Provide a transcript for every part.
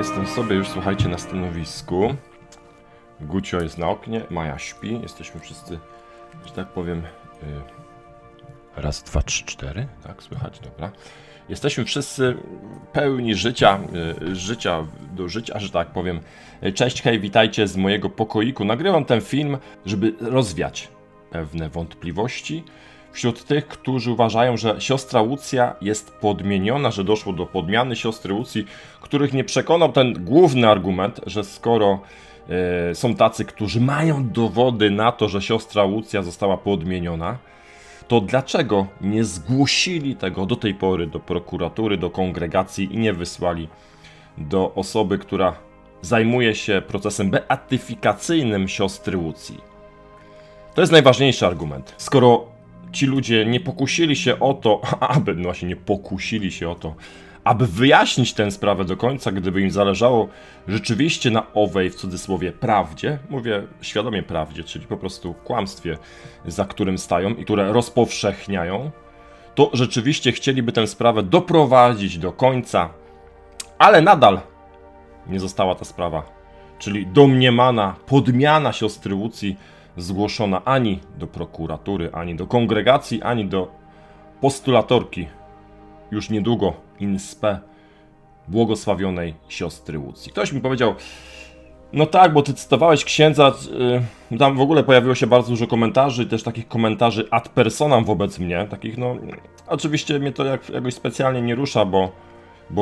Jestem sobie już, słuchajcie, na stanowisku. Gucio jest na oknie, Maja śpi. Jesteśmy wszyscy, że tak powiem... Raz, dwa, trzy, cztery. Tak, słychać, dobra. Jesteśmy wszyscy pełni życia do życia, że tak powiem. Cześć, hej, witajcie z mojego pokoiku. Nagrywam ten film, żeby rozwiać pewne wątpliwości wśród tych, którzy uważają, że siostra Łucja jest podmieniona, że doszło do podmiany siostry Łucji, których nie przekonał ten główny argument, że skoro są tacy, którzy mają dowody na to, że siostra Łucja została podmieniona, to dlaczego nie zgłosili tego do tej pory do prokuratury, do kongregacji i nie wysłali do osoby, która zajmuje się procesem beatyfikacyjnym siostry Łucji? To jest najważniejszy argument. Skoro ci ludzie nie pokusili się o to, aby wyjaśnić tę sprawę do końca, gdyby im zależało rzeczywiście na owej, w cudzysłowie, prawdzie, mówię świadomie prawdzie, czyli po prostu kłamstwie, za którym stają i które rozpowszechniają, to rzeczywiście chcieliby tę sprawę doprowadzić do końca, ale nadal nie została ta sprawa, czyli domniemana podmiana siostry Łucji, zgłoszona ani do prokuratury, ani do kongregacji, ani do postulatorki, już niedługo inspe błogosławionej siostry Łucji. Ktoś mi powiedział, no tak, bo ty cytowałeś księdza, tam w ogóle pojawiło się bardzo dużo komentarzy, też takich komentarzy ad personam wobec mnie, takich no, oczywiście mnie to jakoś specjalnie nie rusza, bo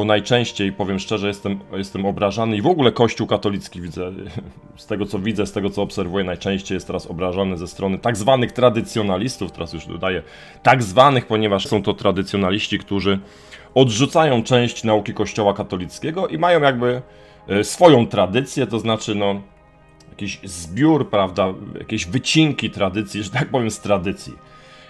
najczęściej, powiem szczerze, jestem obrażany i w ogóle Kościół katolicki widzę, z tego co widzę, z tego co obserwuję, najczęściej jest teraz obrażany ze strony tak zwanych tradycjonalistów, teraz już dodaję tak zwanych, ponieważ są to tradycjonaliści, którzy odrzucają część nauki Kościoła katolickiego i mają jakby swoją tradycję, to znaczy no jakiś zbiór, prawda, jakieś wycinki tradycji, że tak powiem z tradycji.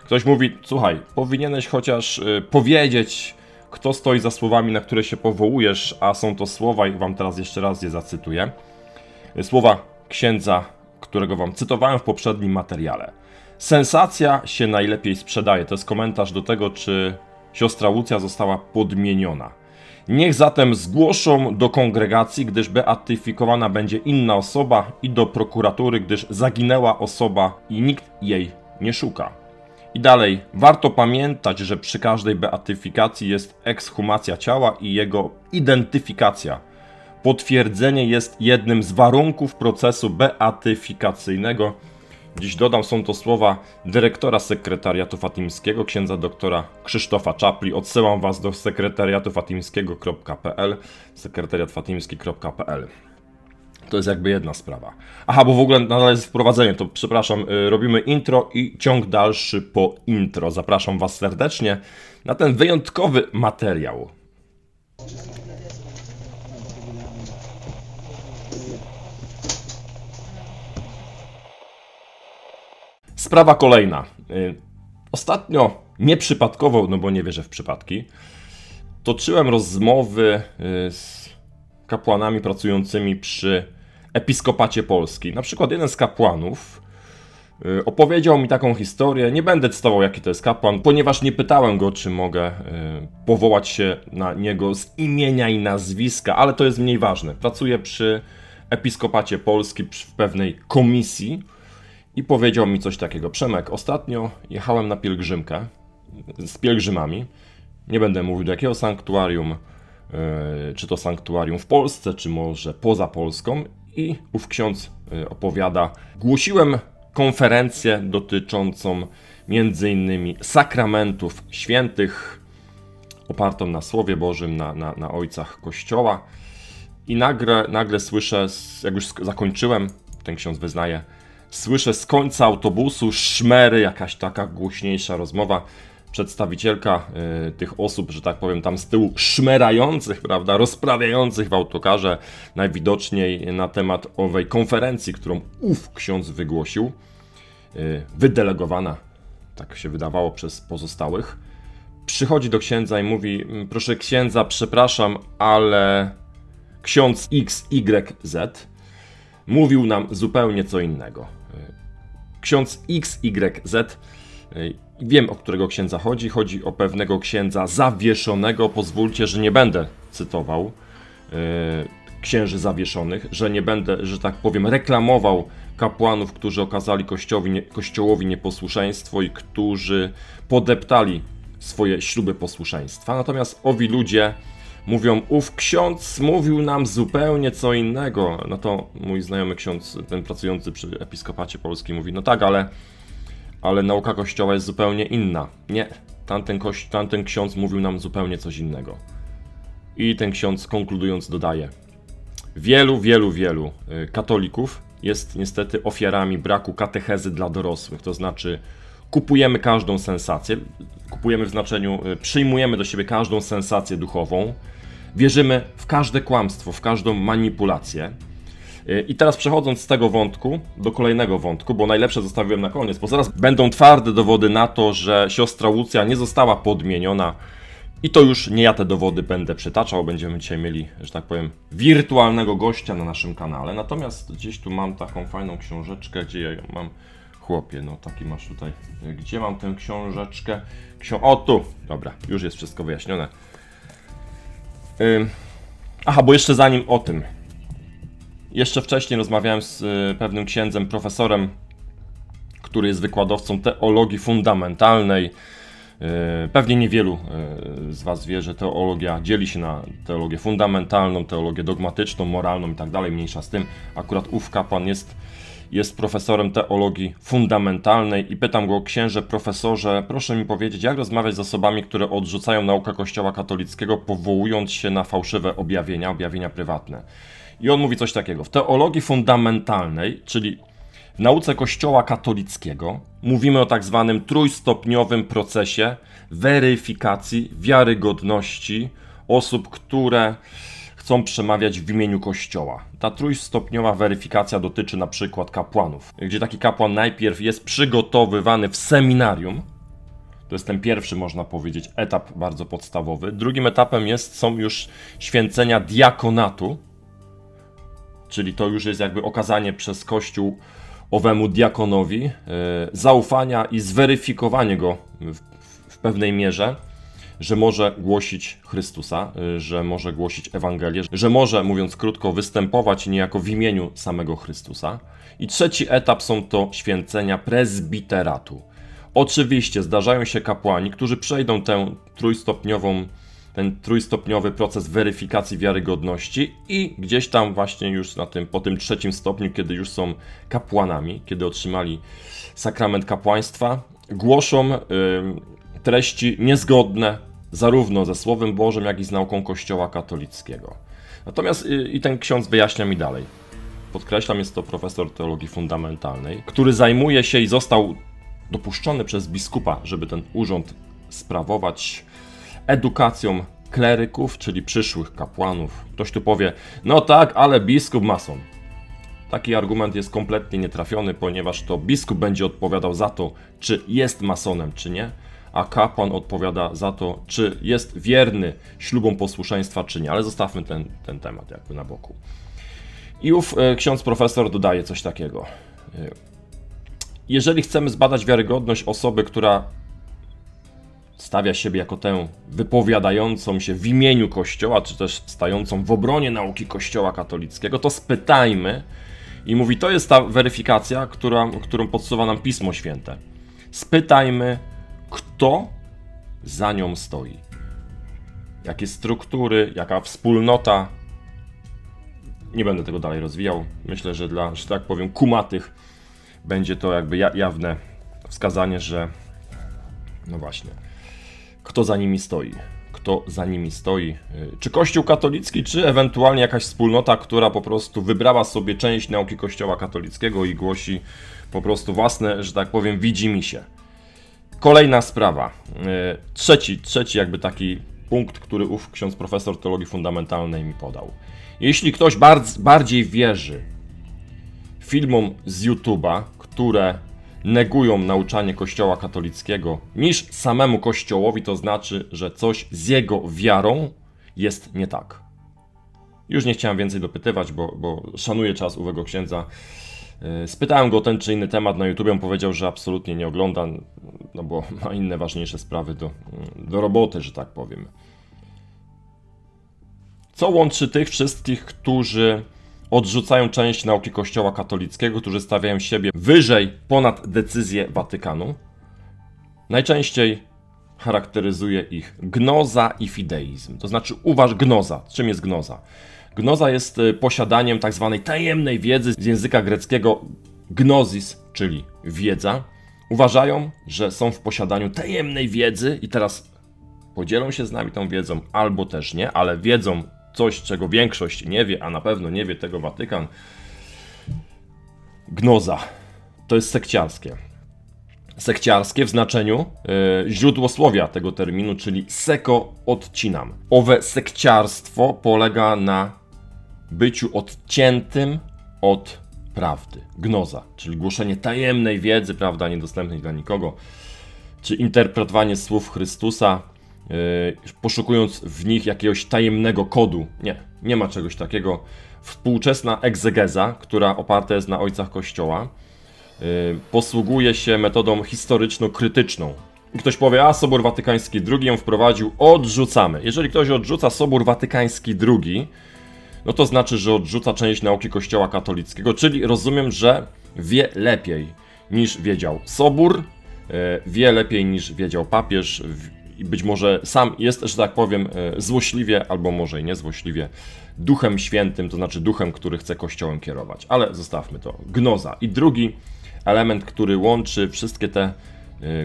Ktoś mówi, słuchaj, powinieneś chociaż powiedzieć, kto stoi za słowami, na które się powołujesz, a są to słowa, i wam teraz jeszcze raz je zacytuję. Słowa księdza, którego wam cytowałem w poprzednim materiale. Sensacja się najlepiej sprzedaje. To jest komentarz do tego, czy siostra Łucja została podmieniona. Niech zatem zgłoszą do kongregacji, gdyż beatyfikowana będzie inna osoba, i do prokuratury, gdyż zaginęła osoba i nikt jej nie szuka. I dalej, warto pamiętać, że przy każdej beatyfikacji jest ekshumacja ciała i jego identyfikacja. Potwierdzenie jest jednym z warunków procesu beatyfikacyjnego. Dziś dodam, są to słowa dyrektora sekretariatu fatimskiego, księdza doktora Krzysztofa Czapli. Odsyłam was do sekretariatufatimskiego.pl, sekretariatfatimski.pl. To jest jakby jedna sprawa. Aha, bo w ogóle nadal jest wprowadzenie, to przepraszam, robimy intro i ciąg dalszy po intro. Zapraszam was serdecznie na ten wyjątkowy materiał. Sprawa kolejna. Ostatnio, nieprzypadkowo, no bo nie wierzę w przypadki, toczyłem rozmowy z kapłanami pracującymi przy Episkopacie Polski. Na przykład jeden z kapłanów opowiedział mi taką historię. Nie będę cytował, jaki to jest kapłan, ponieważ nie pytałem go, czy mogę powołać się na niego z imienia i nazwiska, ale to jest mniej ważne. Pracuję przy Episkopacie Polski w pewnej komisji i powiedział mi coś takiego. Przemek, ostatnio jechałem na pielgrzymkę z pielgrzymami. Nie będę mówił do jakiego sanktuarium, czy to sanktuarium w Polsce, czy może poza Polską. I ów ksiądz opowiada, głosiłem konferencję dotyczącą m.in. sakramentów świętych, opartą na Słowie Bożym, na ojcach Kościoła. I nagle słyszę, jak już zakończyłem, ten ksiądz wyznaje, słyszę z końca autobusu szmery, jakaś taka głośniejsza rozmowa. Przedstawicielka tych osób, że tak powiem, tam z tyłu szmerających, prawda, rozprawiających w autokarze, najwidoczniej na temat owej konferencji, którą ów ksiądz wygłosił, wydelegowana, tak się wydawało, przez pozostałych, przychodzi do księdza i mówi, proszę księdza, przepraszam, ale ksiądz XYZ mówił nam zupełnie co innego. Ksiądz XYZ, wiem, o którego księdza chodzi. Chodzi o pewnego księdza zawieszonego. Pozwólcie, że nie będę cytował księży zawieszonych, że nie będę, że tak powiem, reklamował kapłanów, którzy okazali Kościołowi nieposłuszeństwo i którzy podeptali swoje śluby posłuszeństwa. Natomiast owi ludzie mówią, ów ksiądz mówił nam zupełnie co innego. No to mój znajomy ksiądz, ten pracujący przy Episkopacie Polskim mówi, no tak, ale nauka Kościoła jest zupełnie inna. Nie, tamten ksiądz mówił nam zupełnie coś innego. I ten ksiądz konkludując dodaje, wielu katolików jest niestety ofiarami braku katechezy dla dorosłych, to znaczy kupujemy każdą sensację, kupujemy w znaczeniu, przyjmujemy do siebie każdą sensację duchową, wierzymy w każde kłamstwo, w każdą manipulację. I teraz przechodząc z tego wątku do kolejnego wątku, bo najlepsze zostawiłem na koniec, bo zaraz będą twarde dowody na to, że siostra Łucja nie została podmieniona. I to już nie ja te dowody będę przytaczał, będziemy dzisiaj mieli, że tak powiem, wirtualnego gościa na naszym kanale. Natomiast gdzieś tu mam taką fajną książeczkę, gdzie ja ją mam, chłopie, no taki masz tutaj, gdzie mam tę książeczkę, o tu, dobra, już jest wszystko wyjaśnione. Aha, bo jeszcze zanim o tym, jeszcze wcześniej rozmawiałem z pewnym księdzem, profesorem, który jest wykładowcą teologii fundamentalnej. Pewnie niewielu z Was wie, że teologia dzieli się na teologię fundamentalną, teologię dogmatyczną, moralną i tak dalej, mniejsza z tym. Akurat ów kapłan jest profesorem teologii fundamentalnej i pytam go, księże, profesorze, proszę mi powiedzieć, jak rozmawiać z osobami, które odrzucają naukę Kościoła katolickiego, powołując się na fałszywe objawienia, objawienia prywatne. I on mówi coś takiego, w teologii fundamentalnej, czyli w nauce Kościoła katolickiego mówimy o tak zwanym trójstopniowym procesie weryfikacji wiarygodności osób, które chcą przemawiać w imieniu Kościoła. Ta trójstopniowa weryfikacja dotyczy na przykład kapłanów, gdzie taki kapłan najpierw jest przygotowywany w seminarium. To jest ten pierwszy, można powiedzieć, etap bardzo podstawowy. Drugim etapem są już święcenia diakonatu, czyli to już jest jakby okazanie przez Kościół owemu diakonowi zaufania i zweryfikowanie go w pewnej mierze, że może głosić Chrystusa, że może głosić Ewangelię, że może, mówiąc krótko, występować niejako w imieniu samego Chrystusa. I trzeci etap są to święcenia prezbiteratu. Oczywiście zdarzają się kapłani, którzy przejdą ten trójstopniowy proces weryfikacji wiarygodności i gdzieś tam właśnie już po tym trzecim stopniu, kiedy już są kapłanami, kiedy otrzymali sakrament kapłaństwa, głoszą treści niezgodne zarówno ze Słowem Bożym, jak i z nauką Kościoła katolickiego. Natomiast i ten ksiądz wyjaśnia mi dalej. Podkreślam, jest to profesor teologii fundamentalnej, który zajmuje się i został dopuszczony przez biskupa, żeby ten urząd sprawować, edukacją kleryków, czyli przyszłych kapłanów. Ktoś tu powie, no tak, ale biskup mason. Taki argument jest kompletnie nietrafiony, ponieważ to biskup będzie odpowiadał za to, czy jest masonem, czy nie, a kapłan odpowiada za to, czy jest wierny ślubom posłuszeństwa, czy nie. Ale zostawmy ten temat jakby na boku. I ów ksiądz profesor dodaje coś takiego. Jeżeli chcemy zbadać wiarygodność osoby, która stawia siebie jako tę wypowiadającą się w imieniu Kościoła, czy też stającą w obronie nauki Kościoła katolickiego, to spytajmy i mówi, to jest ta weryfikacja, którą podsuwa nam Pismo Święte. Spytajmy, kto za nią stoi. Jakie struktury, jaka wspólnota. Nie będę tego dalej rozwijał. Myślę, że dla, że tak powiem, kumatych będzie to jakby jawne wskazanie, że no właśnie. Kto za nimi stoi? Kto za nimi stoi? Czy Kościół katolicki, czy ewentualnie jakaś wspólnota, która po prostu wybrała sobie część nauki Kościoła katolickiego i głosi po prostu własne, że tak powiem, widzimisię. Kolejna sprawa. Trzeci jakby taki punkt, który ów ksiądz profesor teologii fundamentalnej mi podał. Jeśli ktoś bardziej wierzy filmom z YouTube'a, które negują nauczanie Kościoła katolickiego niż samemu Kościołowi, to znaczy, że coś z jego wiarą jest nie tak. Już nie chciałem więcej dopytywać, bo szanuję czas owego księdza. Spytałem go o ten czy inny temat na YouTube, on powiedział, że absolutnie nie ogląda, no bo ma inne ważniejsze sprawy do roboty, że tak powiem. Co łączy tych wszystkich, którzy odrzucają część nauki Kościoła katolickiego, którzy stawiają siebie wyżej, ponad decyzję Watykanu? Najczęściej charakteryzuje ich gnoza i fideizm. To znaczy, gnoza. Czym jest gnoza? Gnoza jest posiadaniem tzw. tajemnej wiedzy z języka greckiego gnosis, czyli wiedza. Uważają, że są w posiadaniu tajemnej wiedzy i teraz podzielą się z nami tą wiedzą, albo też nie, ale wiedzą coś, czego większość nie wie, a na pewno nie wie tego Watykan. Gnoza. To jest sekciarskie. Sekciarskie w znaczeniu źródłosłowia tego terminu, czyli seko odcinam. Owe sekciarstwo polega na byciu odciętym od prawdy. Gnoza, czyli głoszenie tajemnej wiedzy, prawda, niedostępnej dla nikogo, czy interpretowanie słów Chrystusa, poszukując w nich jakiegoś tajemnego kodu. Nie, nie ma czegoś takiego. Współczesna egzegeza, która oparta jest na ojcach Kościoła, posługuje się metodą historyczno-krytyczną. I ktoś powie, a Sobór Watykański II ją wprowadził, odrzucamy. Jeżeli ktoś odrzuca Sobór Watykański II, no to znaczy, że odrzuca część nauki Kościoła katolickiego, czyli rozumiem, że wie lepiej niż wiedział Sobór, wie lepiej niż wiedział papież i być może sam jest, że tak powiem, złośliwie, albo może i niezłośliwie, Duchem Świętym, to znaczy duchem, który chce Kościołem kierować. Ale zostawmy to. Gnoza. I drugi element, który łączy wszystkie te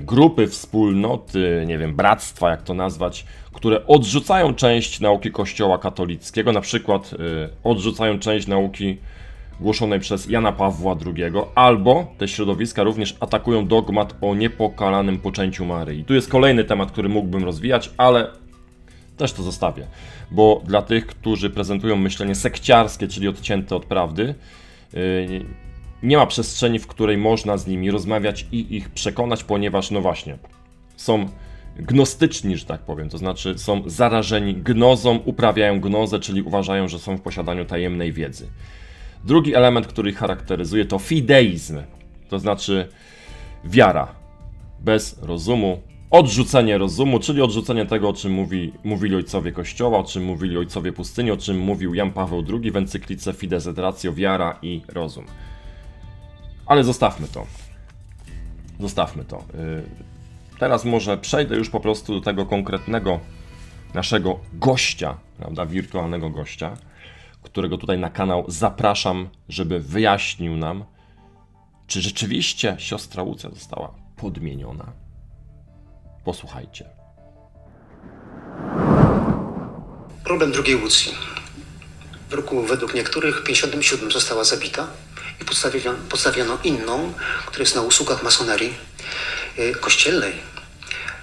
grupy, wspólnoty, nie wiem, bractwa, jak to nazwać, które odrzucają część nauki Kościoła katolickiego, na przykład odrzucają część nauki głoszonej przez Jana Pawła II, albo te środowiska również atakują dogmat o niepokalanym poczęciu Maryi. Tu jest kolejny temat, który mógłbym rozwijać, ale też to zostawię, bo dla tych, którzy prezentują myślenie sekciarskie, czyli odcięte od prawdy, nie ma przestrzeni, w której można z nimi rozmawiać i ich przekonać, ponieważ no właśnie, są gnostyczni, że tak powiem, to znaczy są zarażeni gnozą, uprawiają gnozę, czyli uważają, że są w posiadaniu tajemnej wiedzy. Drugi element, który ich charakteryzuje, to fideizm, to znaczy wiara bez rozumu, odrzucenie rozumu, czyli odrzucenie tego, o czym mówili ojcowie Kościoła, o czym mówili ojcowie pustyni, o czym mówił Jan Paweł II w encyklice Fides et Ratio, wiara i rozum. Ale zostawmy to. Zostawmy to. Teraz może przejdę już po prostu do tego konkretnego naszego gościa, prawda, wirtualnego gościa, którego tutaj na kanał zapraszam, żeby wyjaśnił nam, czy rzeczywiście siostra Łucja została podmieniona. Posłuchajcie. Problem drugiej Łucji. W roku, według niektórych, w 57 została zabita. I podstawiono inną, która jest na usługach masonerii kościelnej,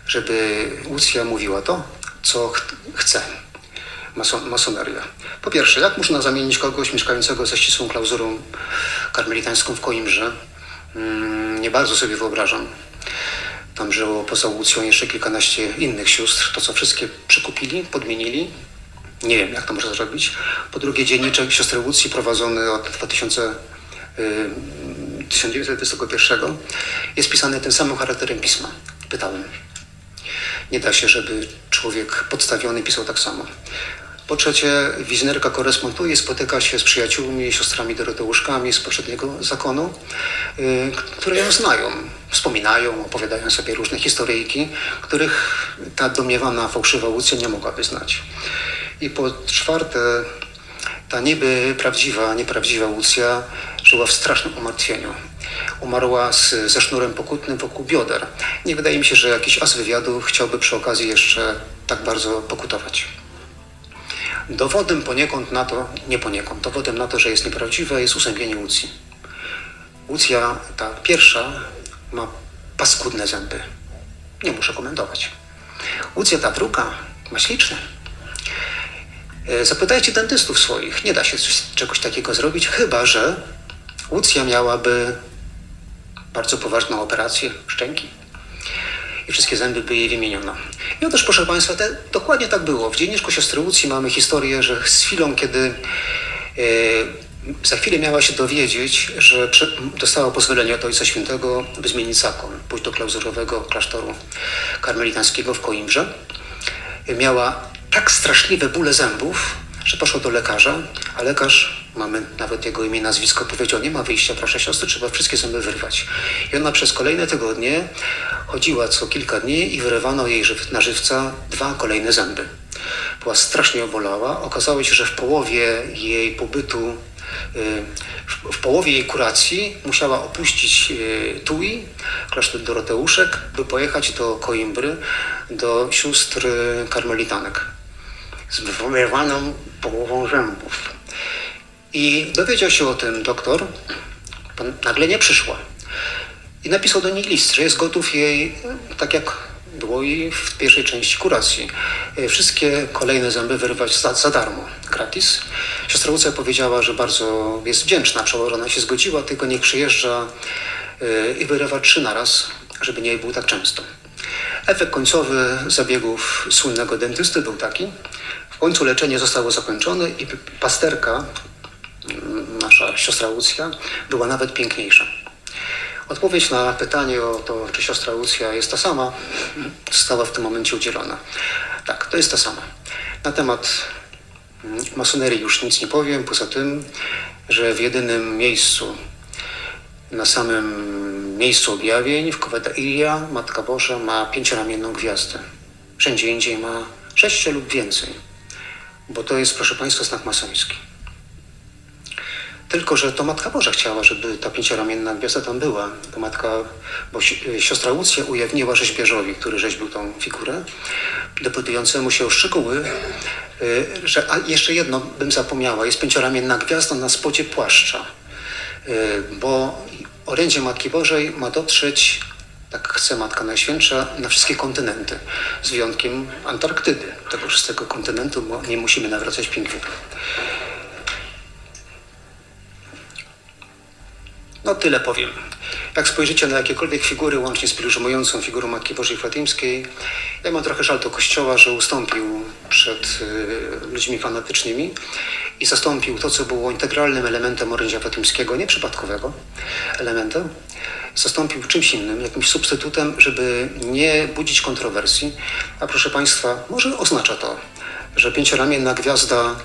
żeby Łucja mówiła to, co chce masoneria. Po pierwsze, jak można zamienić kogoś mieszkającego ze ścisłą klauzurą karmelitańską w Koimrze? Nie bardzo sobie wyobrażam. Tam żyło poza Łucją jeszcze kilkanaście innych sióstr, to co wszystkie przykupili, podmienili. Nie wiem, jak to można zrobić. Po drugie, dzienniczek siostry Łucji prowadzony od 1921 jest pisany tym samym charakterem pisma. Pytałem. Nie da się, żeby człowiek podstawiony pisał tak samo. Po trzecie, wiznerka koresponduje, spotyka się z przyjaciółmi, siostrami Doroteuszkami z poprzedniego zakonu, które ją znają, wspominają, opowiadają sobie różne historyjki, których ta domniewana fałszywa Łucja nie mogłaby znać. I po czwarte, ta niby prawdziwa, nieprawdziwa Łucja żyła w strasznym umartwieniu. Umarła ze sznurem pokutnym wokół bioder. Nie wydaje mi się, że jakiś as wywiadu chciałby przy okazji jeszcze tak bardzo pokutować. Dowodem poniekąd na to, nie poniekąd, dowodem na to, że jest nieprawdziwa, jest usępienie Łucji. Łucja, ta pierwsza, ma paskudne zęby. Nie muszę komentować. Łucja, ta druga, ma śliczne. Zapytajcie dentystów swoich, nie da się czegoś takiego zrobić, chyba że Łucja miałaby bardzo poważną operację szczęki i wszystkie zęby by jej wymieniono. I otóż, proszę Państwa, dokładnie tak było. W dzienniczku siostry Łucji mamy historię, że z chwilą, kiedy za chwilę miała się dowiedzieć, że dostała pozwolenie od Ojca Świętego, by zmienić zakon, pójść do klauzurowego klasztoru karmelitańskiego w Koimrze, miała tak straszliwe bóle zębów, że poszło do lekarza, a lekarz, mamy nawet jego imię, nazwisko, powiedział: nie ma wyjścia, proszę siostry, trzeba wszystkie zęby wyrwać. I ona przez kolejne tygodnie chodziła co kilka dni i wyrywano jej na żywca dwa kolejne zęby. Była strasznie obolała. Okazało się, że w połowie jej pobytu, w połowie jej kuracji musiała opuścić Tui, klasztor Doroteuszek, by pojechać do Koimbry, do sióstr karmelitanek z wywoływaną połową zębów. I dowiedział się o tym doktor, nagle nie przyszła. I napisał do niej list, że jest gotów jej, tak jak było i w pierwszej części kuracji, wszystkie kolejne zęby wyrwać za darmo, gratis. Siostra Łucja powiedziała, że bardzo jest wdzięczna, przełożona się zgodziła, tylko niech przyjeżdża i wyrywa 3 na raz, żeby nie był tak często. Efekt końcowy zabiegów słynnego dentysty był taki. W końcu leczenie zostało zakończone i pasterka, nasza siostra Łucja, była nawet piękniejsza. Odpowiedź na pytanie o to, czy siostra Łucja jest ta sama, została w tym momencie udzielona. Tak, to jest ta sama. Na temat masonerii już nic nie powiem, poza tym, że w jedynym miejscu, na samym miejscu objawień, w Koweda Ilia, Matka Boża ma 5-ramienną gwiazdę. Wszędzie indziej ma 6 lub więcej, bo to jest, proszę Państwa, znak masoński. Tylko że to Matka Boża chciała, żeby ta 5-ramienna gwiazda tam była, bo siostra Łucja ujawniła rzeźbiarzowi, który rzeźbił tą figurę, dopytującemu się o szczegóły, że a jeszcze jedno bym zapomniała, jest 5-ramienna gwiazda na spodzie płaszcza, bo orędzie Matki Bożej ma dotrzeć, tak chce Matka Najświętsza, na wszystkie kontynenty, z wyjątkiem Antarktydy, tegoż z tego kontynentu, bo nie musimy nawracać pingwinów. No tyle powiem. Jak spojrzycie na jakiekolwiek figury, łącznie z pielgrzymującą figurą Matki Bożej Fatimskiej, ja mam trochę żal do Kościoła, że ustąpił przed ludźmi fanatycznymi i zastąpił to, co było integralnym elementem orędzia fatimskiego, nieprzypadkowego elementem, zastąpił czymś innym, jakimś substytutem, żeby nie budzić kontrowersji. A proszę Państwa, może oznacza to, że 5-ramienna gwiazda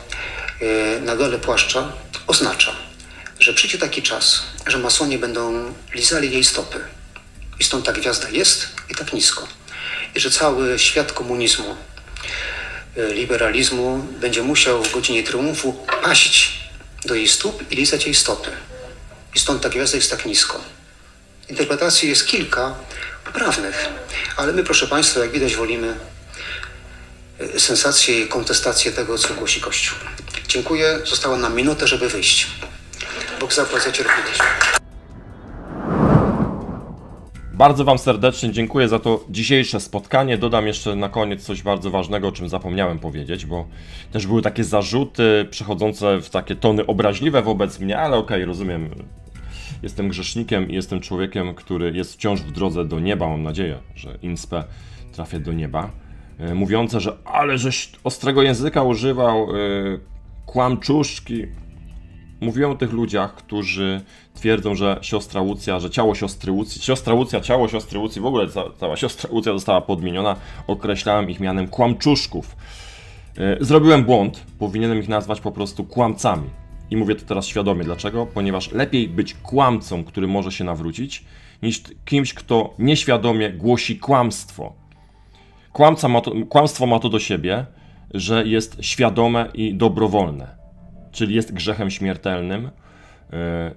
na dole płaszcza oznacza, że przyjdzie taki czas, że masonie będą lizali jej stopy. I stąd ta gwiazda jest i tak nisko. I że cały świat komunizmu, liberalizmu będzie musiał w godzinie triumfu paść do jej stóp i lizać jej stopy. I stąd ta gwiazda jest tak nisko. Interpretacji jest kilka poprawnych, ale my, proszę Państwa, jak widać, wolimy sensację i kontestację tego, co głosi Kościół. Dziękuję. Została nam minuta, żeby wyjść. Bóg zapłaci cierpliwość. Bardzo Wam serdecznie dziękuję za to dzisiejsze spotkanie. Dodam jeszcze na koniec coś bardzo ważnego, o czym zapomniałem powiedzieć, bo też były takie zarzuty przechodzące w takie tony obraźliwe wobec mnie, ale okej, rozumiem. Jestem grzesznikiem i jestem człowiekiem, który jest wciąż w drodze do nieba. Mam nadzieję, że inspe trafię do nieba. Mówiące, że ale żeś ostrego języka używał, kłamczuszki. Mówiłem o tych ludziach, którzy twierdzą, że siostra Łucja, że ciało siostry Łucji, ciało siostry Łucji, w ogóle cała siostra Łucja została podmieniona. Określałem ich mianem kłamczuszków. Zrobiłem błąd, powinienem ich nazwać po prostu kłamcami. I mówię to teraz świadomie. Dlaczego? Ponieważ lepiej być kłamcą, który może się nawrócić, niż kimś, kto nieświadomie głosi kłamstwo. Kłamstwo ma to do siebie, że jest świadome i dobrowolne. Czyli jest grzechem śmiertelnym,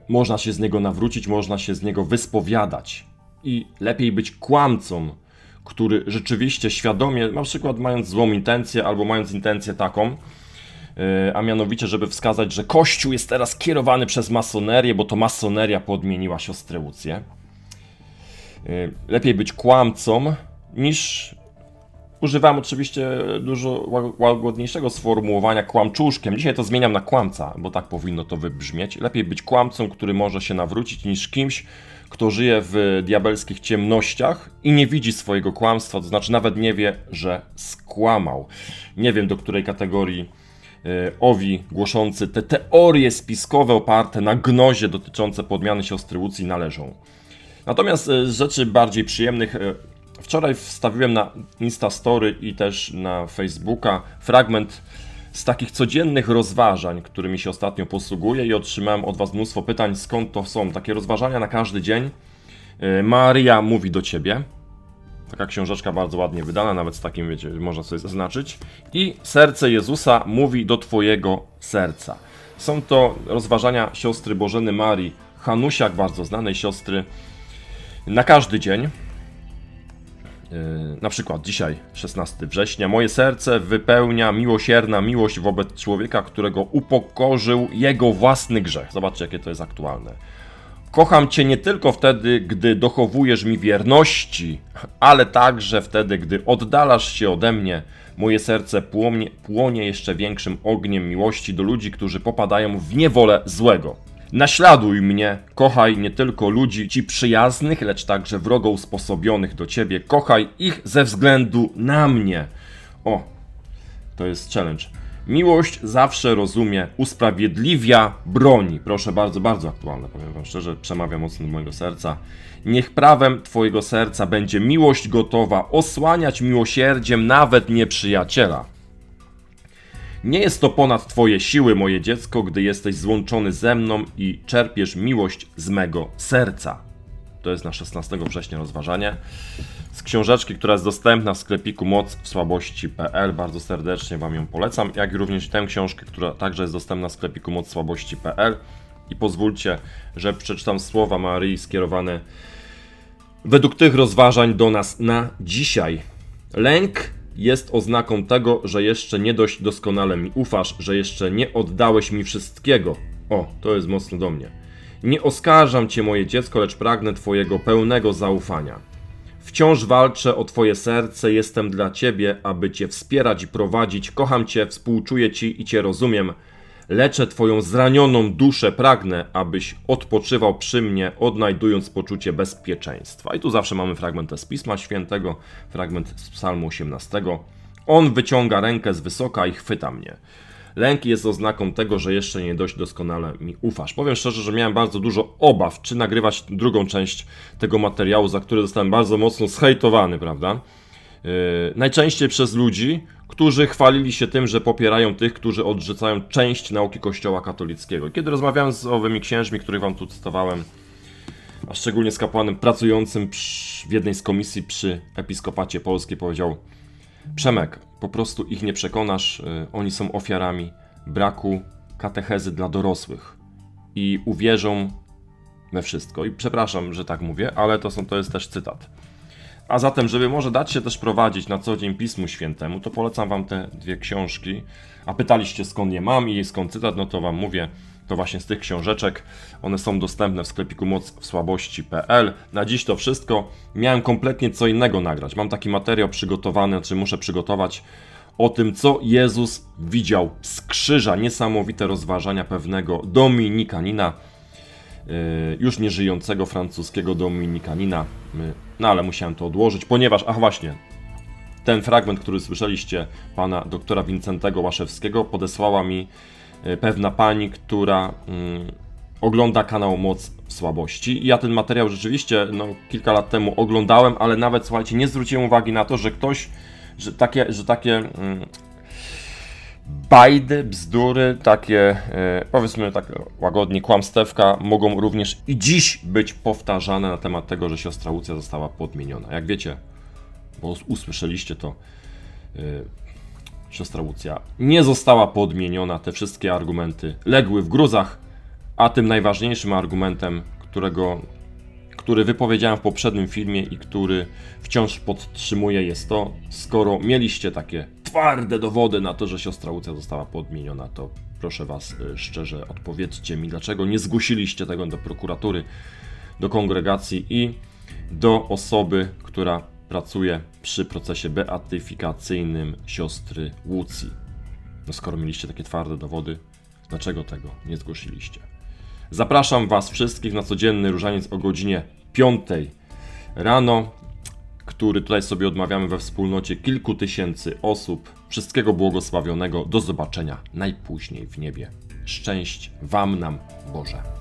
można się z niego nawrócić, można się z niego wyspowiadać. I lepiej być kłamcą, który rzeczywiście świadomie, na przykład mając złą intencję, albo mając intencję taką, a mianowicie, żeby wskazać, że Kościół jest teraz kierowany przez masonerię, bo to masoneria podmieniła siostrę Łucję. Lepiej być kłamcą, niż... Używam oczywiście dużo łagodniejszego sformułowania kłamczuszkiem. Dzisiaj to zmieniam na kłamca, bo tak powinno to wybrzmieć. Lepiej być kłamcą, który może się nawrócić, niż kimś, kto żyje w diabelskich ciemnościach i nie widzi swojego kłamstwa, to znaczy nawet nie wie, że skłamał. Nie wiem, do której kategorii owi głoszący te teorie spiskowe oparte na gnozie dotyczące podmiany siostry Łucji należą. Natomiast z rzeczy bardziej przyjemnych... Wczoraj wstawiłem na Instastory i też na Facebooka fragment z takich codziennych rozważań, którymi się ostatnio posługuję i otrzymałem od Was mnóstwo pytań, skąd to są takie rozważania na każdy dzień. Maria mówi do Ciebie. Taka książeczka bardzo ładnie wydana, nawet z takim, wiecie, można sobie zaznaczyć. I serce Jezusa mówi do Twojego serca. Są to rozważania siostry Bożeny Marii Hanusiak, bardzo znanej siostry, na każdy dzień. Na przykład dzisiaj, 16 września, moje serce wypełnia miłosierna miłość wobec człowieka, którego upokorzył jego własny grzech. Zobaczcie, jakie to jest aktualne. Kocham Cię nie tylko wtedy, gdy dochowujesz mi wierności, ale także wtedy, gdy oddalasz się ode mnie. Moje serce płonie jeszcze większym ogniem miłości do ludzi, którzy popadają w niewolę złego. Naśladuj mnie, kochaj nie tylko ludzi Ci przyjaznych, lecz także wrogo usposobionych do Ciebie. Kochaj ich ze względu na mnie. O, to jest challenge. Miłość zawsze rozumie, usprawiedliwia, broni. Proszę bardzo, bardzo aktualne, powiem Wam szczerze, przemawia mocno do mojego serca. Niech prawem Twojego serca będzie miłość gotowa osłaniać miłosierdziem nawet nieprzyjaciela. Nie jest to ponad Twoje siły, moje dziecko, gdy jesteś złączony ze mną i czerpiesz miłość z mego serca. To jest na 16 września rozważanie z książeczki, która jest dostępna w sklepiku mocwsłabości.pl. Bardzo serdecznie Wam ją polecam, jak i również tę książkę, która także jest dostępna w sklepiku mocwsłabości.pl. I pozwólcie, że przeczytam słowa Maryi skierowane według tych rozważań do nas na dzisiaj. Lęk jest oznaką tego, że jeszcze nie dość doskonale mi ufasz, że jeszcze nie oddałeś mi wszystkiego. O, to jest mocno do mnie. Nie oskarżam Cię, moje dziecko, lecz pragnę Twojego pełnego zaufania. Wciąż walczę o Twoje serce, jestem dla Ciebie, aby Cię wspierać i prowadzić. Kocham Cię, współczuję Ci i Cię rozumiem. Leczę Twoją zranioną duszę, pragnę, abyś odpoczywał przy mnie, odnajdując poczucie bezpieczeństwa. I tu zawsze mamy fragment z Pisma Świętego, fragment z Psalmu 18. On wyciąga rękę z wysoka i chwyta mnie. Lęk jest oznaką tego, że jeszcze nie dość doskonale mi ufasz. Powiem szczerze, że miałem bardzo dużo obaw, czy nagrywać drugą część tego materiału, za który zostałem bardzo mocno zhejtowany, prawda? Najczęściej przez ludzi, którzy chwalili się tym, że popierają tych, którzy odrzucają część nauki Kościoła katolickiego. Kiedy rozmawiałem z owymi księżmi, których Wam tu cytowałem, a szczególnie z kapłanem pracującym w jednej z komisji przy Episkopacie Polski, powiedział: Przemek, po prostu ich nie przekonasz, oni są ofiarami braku katechezy dla dorosłych i uwierzą we wszystko. I przepraszam, że tak mówię, ale to jest też cytat. A zatem, żeby może dać się też prowadzić na co dzień Pismu Świętemu, to polecam Wam te dwie książki. A pytaliście, skąd je mam i skąd cytat, no to Wam mówię, to właśnie z tych książeczek. One są dostępne w sklepiku mocwsłabości.pl. Na dziś to wszystko. Miałem kompletnie co innego nagrać. Mam taki materiał przygotowany, znaczy muszę przygotować, o tym, co Jezus widział z krzyża. Niesamowite rozważania pewnego dominikanina, już nieżyjącego francuskiego dominikanina. No ale musiałem to odłożyć, ponieważ, ach właśnie, ten fragment, który słyszeliście, pana doktora Wincentego Łaszewskiego, podesłała mi pewna pani, która ogląda kanał Moc w Słabości. I ja ten materiał rzeczywiście kilka lat temu oglądałem, ale nawet, słuchajcie, nie zwróciłem uwagi na to, że ktoś, że takie bajdy, bzdury, takie, powiedzmy tak łagodnie, kłamstewka mogą również i dziś być powtarzane na temat tego, że siostra Łucja została podmieniona. Jak wiecie, bo usłyszeliście to, siostra Łucja nie została podmieniona. Te wszystkie argumenty legły w gruzach, a tym najważniejszym argumentem, który wypowiedziałem w poprzednim filmie i który wciąż podtrzymuję, jest to: skoro mieliście takie twarde dowody na to, że siostra Łucja została podmieniona, to proszę Was szczerze, odpowiedzcie mi, dlaczego nie zgłosiliście tego do prokuratury, do kongregacji i do osoby, która pracuje przy procesie beatyfikacyjnym siostry Łucji. No skoro mieliście takie twarde dowody, dlaczego tego nie zgłosiliście? Zapraszam Was wszystkich na codzienny różaniec o godzinie 5 rano, który tutaj sobie odmawiamy we wspólnocie kilku tysięcy osób. Wszystkiego błogosławionego. Do zobaczenia najpóźniej w niebie. Szczęść Wam, nam, Boże.